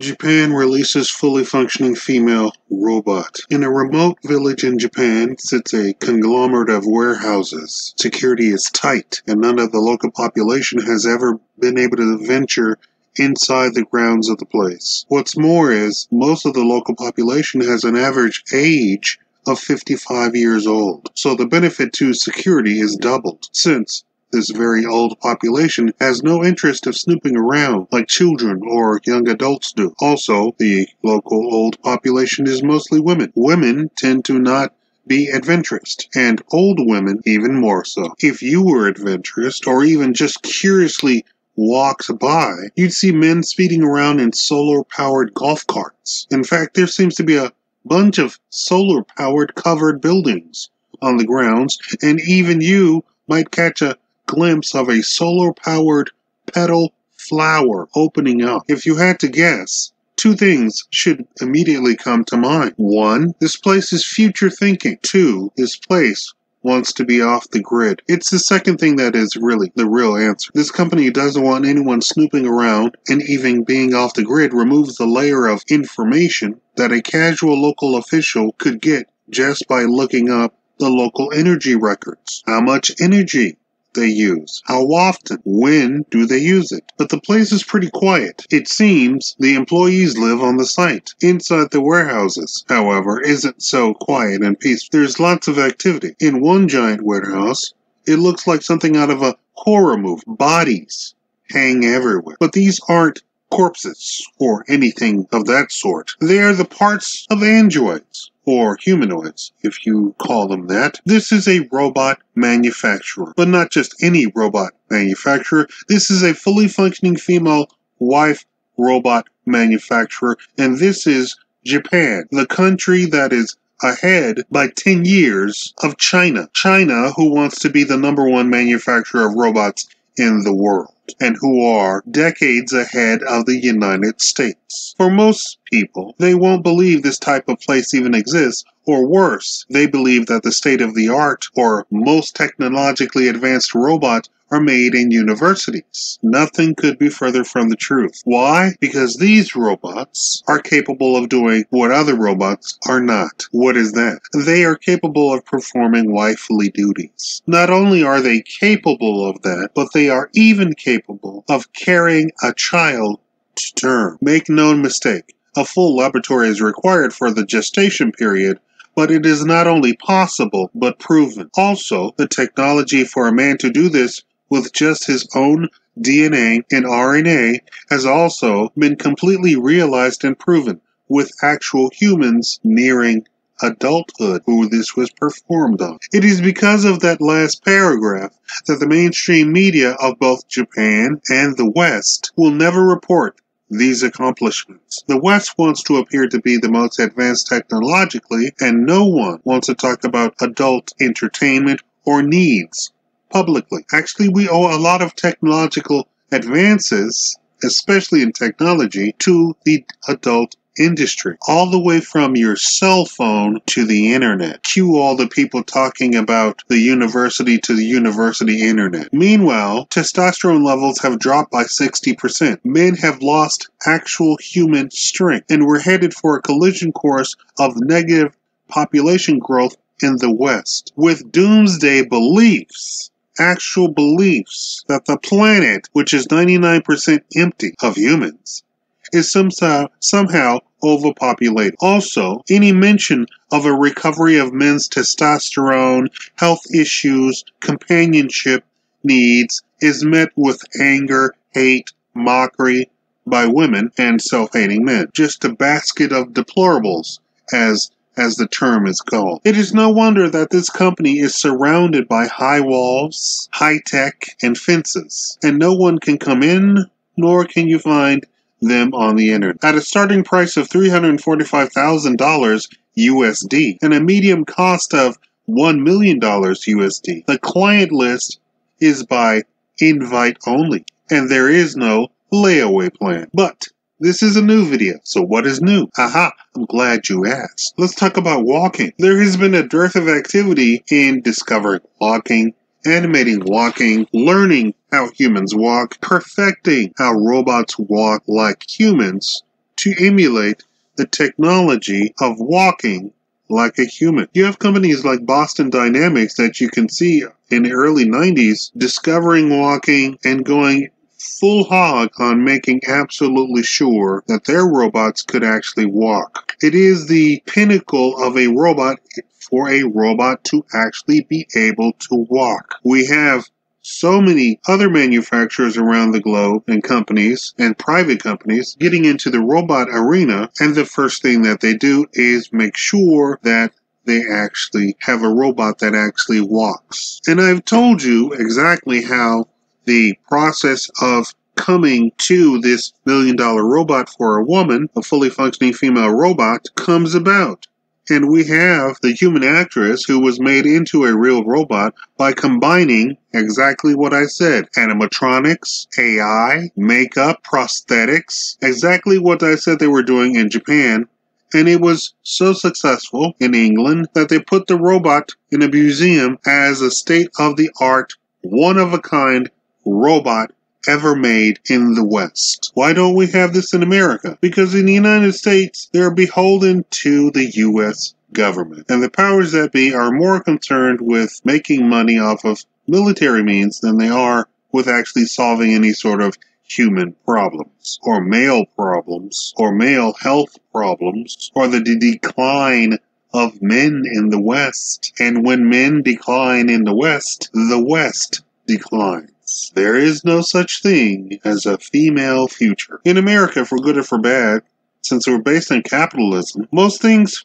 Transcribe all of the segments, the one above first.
Japan releases fully functioning female robot. In a remote village in Japan sits a conglomerate of warehouses. Security is tight, and none of the local population has ever been able to venture inside the grounds of the place. What's more is, most of the local population has an average age of 55 years old, so the benefit to security is doubled, since this very old population has no interest of snooping around like children or young adults do. Also, the local old population is mostly women. Women tend to not be adventurous, and old women even more so. If you were adventurous, or even just curiously walked by, you'd see men speeding around in solar-powered golf carts. In fact, there seems to be a bunch of solar-powered covered buildings on the grounds, and even you might catch a glimpse of a solar-powered petal flower opening up. If you had to guess, two things should immediately come to mind. One, this place is future thinking. Two, this place wants to be off the grid. It's the second thing that is really the real answer. This company doesn't want anyone snooping around, and even being off the grid removes the layer of information that a casual local official could get just by looking up the local energy records. How much energy they use, how often, when do they use it. But the place is pretty quiet. It seems the employees live on the site. Inside the warehouses, however, isn't so quiet and peaceful. There's lots of activity. In one giant warehouse, it looks like something out of a horror movie. Bodies hang everywhere. But these aren't corpses or anything of that sort. They're the parts of androids, or humanoids, if you call them that. This is a robot manufacturer, but not just any robot manufacturer. This is a fully functioning female wife robot manufacturer, and this is Japan, the country that is ahead by 10 years of China. China, who wants to be the #1 manufacturer of robots in the world, and who are decades ahead of the United States. For most people, they won't believe this type of place even exists, or worse, they believe that the state-of-the-art or most technologically advanced robots are made in universities. Nothing could be further from the truth. Why? Because these robots are capable of doing what other robots are not. What is that? They are capable of performing wifely duties. Not only are they capable of that, but they are even capable of carrying a child to term. Make no mistake, a full laboratory is required for the gestation period, but it is not only possible, but proven. Also, the technology for a man to do this with just his own DNA and RNA has also been completely realized and proven, with actual humans nearing adulthood who this was performed on. It is because of that last paragraph that the mainstream media of both Japan and the West will never report these accomplishments. The West wants to appear to be the most advanced technologically, and no one wants to talk about adult entertainment or needs publicly. Actually, we owe a lot of technological advances, especially in technology, to the adult industry. All the way from your cell phone to the internet. Cue all the people talking about the university to the university internet. Meanwhile, testosterone levels have dropped by 60%. Men have lost actual human strength, and we're headed for a collision course of negative population growth in the West, with doomsday beliefs. Actual beliefs that the planet, which is 99% empty of humans, is somehow overpopulated. Also, any mention of a recovery of men's testosterone, health issues, companionship needs is met with anger, hate, mockery by women and self-hating men. Just a basket of deplorables, as the term is called. It is no wonder that this company is surrounded by high walls, high tech, and fences, and no one can come in, nor can you find them on the internet. At a starting price of $345,000 USD and a medium cost of $1 million USD, the client list is by invite only, and there is no layaway plan. But this is a new video, so what is new? Aha, I'm glad you asked. Let's talk about walking. There has been a dearth of activity in discovering walking, animating walking, learning how humans walk, perfecting how robots walk like humans, to emulate the technology of walking like a human. You have companies like Boston Dynamics that you can see in the early 90s discovering walking and going full hog on making absolutely sure that their robots could actually walk. It is the pinnacle of a robot for a robot to actually be able to walk. We have so many other manufacturers around the globe and companies and private companies getting into the robot arena, and the first thing that they do is make sure that they actually have a robot that actually walks. And I've told you exactly how the process of coming to this $1 million robot for a woman, a fully functioning female robot, comes about. And we have the human actress who was made into a real robot by combining exactly what I said. Animatronics, AI, makeup, prosthetics, exactly what I said they were doing in Japan. And it was so successful in England that they put the robot in a museum as a state-of-the-art, one-of-a-kind robot ever made in the West. Why don't we have this in America? Because in the United States, they're beholden to the U.S. government. And the powers that be are more concerned with making money off of military means than they are with actually solving any sort of human problems, or male health problems, or the decline of men in the West. And when men decline in the West declines. There is no such thing as a female future. In America, for good or for bad, since we're based on capitalism, most things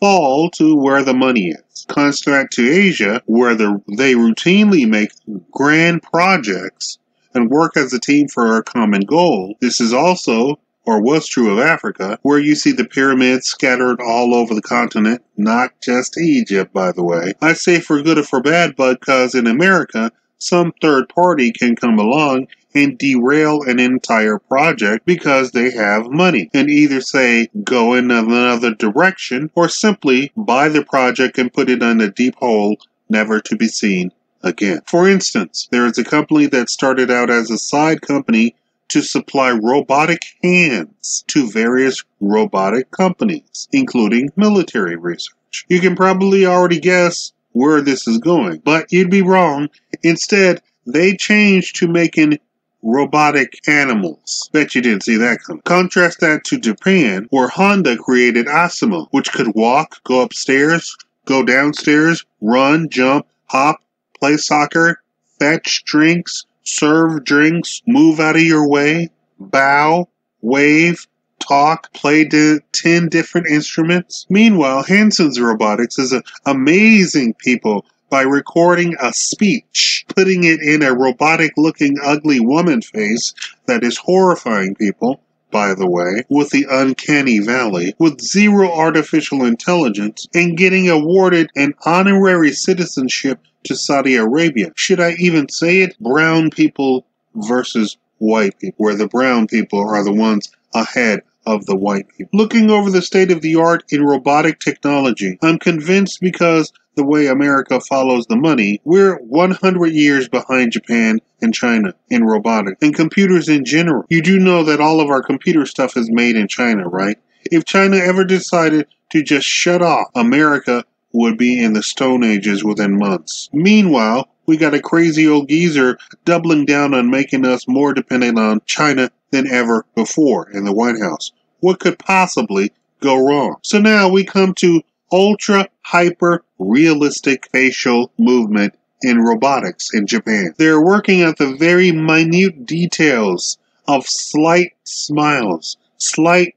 fall to where the money is. Contrast to Asia, where they routinely make grand projects and work as a team for a common goal. This is also, or was true of Africa, where you see the pyramids scattered all over the continent, not just Egypt, by the way. I say for good or for bad, because in America, some third party can come along and derail an entire project because they have money, and either say go in another direction or simply buy the project and put it in a deep hole never to be seen again. For instance, there is a company that started out as a side company to supply robotic hands to various robotic companies, including military research. You can probably already guess where this is going, but you'd be wrong. Instead, they changed to making robotic animals. Bet you didn't see that coming. Contrast that to Japan, where Honda created Asimo, which could walk, go upstairs, go downstairs, run, jump, hop, play soccer, fetch drinks, serve drinks, move out of your way, bow, wave, talk, play 10 different instruments. Meanwhile, Hansen Robotics is amazing people by recording a speech, putting it in a robotic-looking ugly woman face that is horrifying people, by the way, with the uncanny valley, with zero artificial intelligence, and getting awarded an honorary citizenship to Saudi Arabia. Should I even say it? Brown people versus white people, where the brown people are the ones ahead of the white people. Looking over the state of the art in robotic technology, I'm convinced because the way America follows the money, we're 100 years behind Japan and China in robotics and computers in general. You do know that all of our computer stuff is made in China, right? If China ever decided to just shut off, America would be in the Stone Ages within months. Meanwhile, we got a crazy old geezer doubling down on making us more dependent on China than ever before in the White House. What could possibly go wrong? So now we come to ultra-hyper-realistic facial movement in robotics in Japan. They're working at the very minute details of slight smiles, slight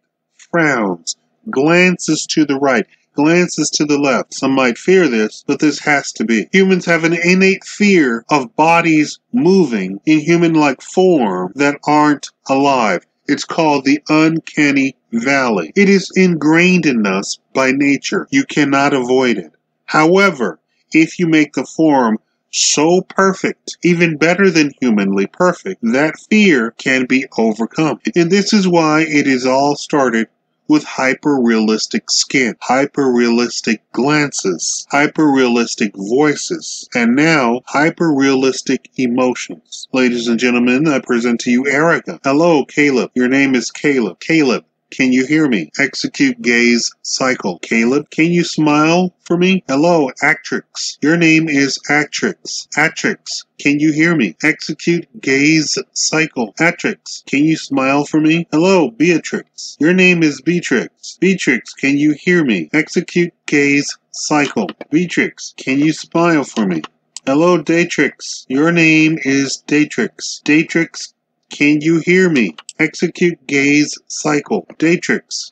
frowns, glances to the right, glances to the left. Some might fear this, but this has to be. Humans have an innate fear of bodies moving in human-like form that aren't alive. It's called the uncanny valley. It is ingrained in us by nature. You cannot avoid it. However, if you make the form so perfect, even better than humanly perfect, that fear can be overcome. And this is why it is all started with hyper-realistic skin, hyper-realistic glances, hyper-realistic voices, and now hyper-realistic emotions. Ladies and gentlemen, I present to you Erica. Hello, Caleb. Your name is Caleb. Caleb, Can you hear me? Execute gaze cycle. Caleb, can you smile for me? Hello, Atrix. Your name is Atrix. Atrix, can you hear me? Execute gaze cycle. Atrix, can you smile for me? Hello, Beatrix. Your name is Beatrix. Beatrix, can you hear me? Execute gaze cycle. Beatrix, can you smile for me? Hello, Datrix. Your name is Datrix. Datrix, can you hear me? Execute gaze cycle. Datrix,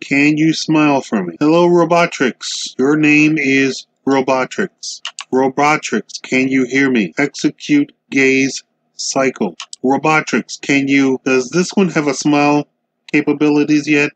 can you smile for me? Hello, Robotrix. Your name is Robotrix. Robotrix, can you hear me? Execute gaze cycle. Robotrix, can you... Does this one have a smile capabilities yet?